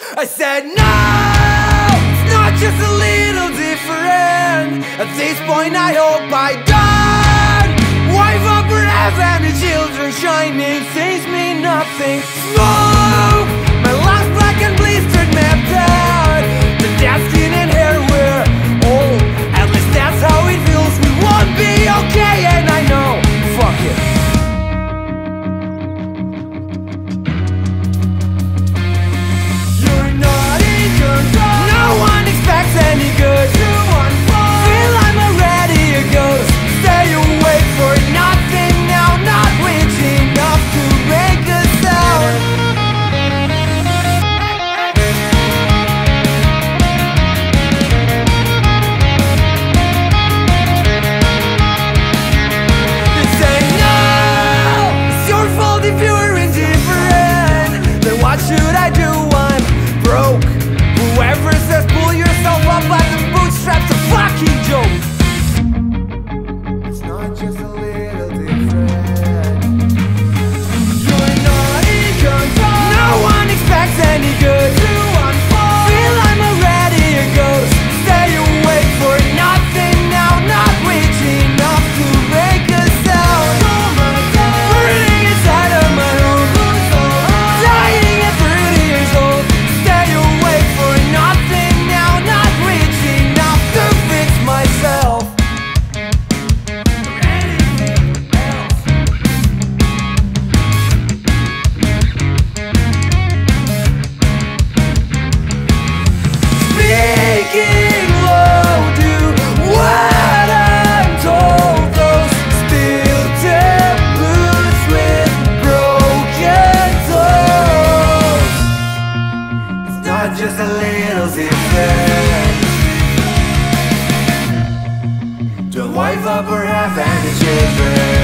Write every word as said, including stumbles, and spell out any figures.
I said no, it's not just a little different. At this point I hope I don't wife up her half and the children shining. Says me nothing. Smoke, my last black and blistered map down. The death skin and hair were old. At least that's how it feels. We won't be okay and I know. Fuck it. Just a little different. Don't wife up or have any children.